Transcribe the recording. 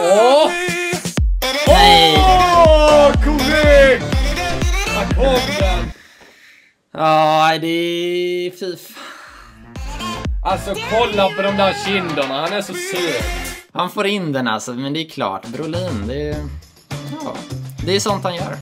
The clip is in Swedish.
Åh! Åh! Korrekt! Där kom den! Ja, det är fy fan. Alltså kolla på de där kinderna, han är så söt. Han får in den alltså, men det är klart. Brolin, det är sånt han gör.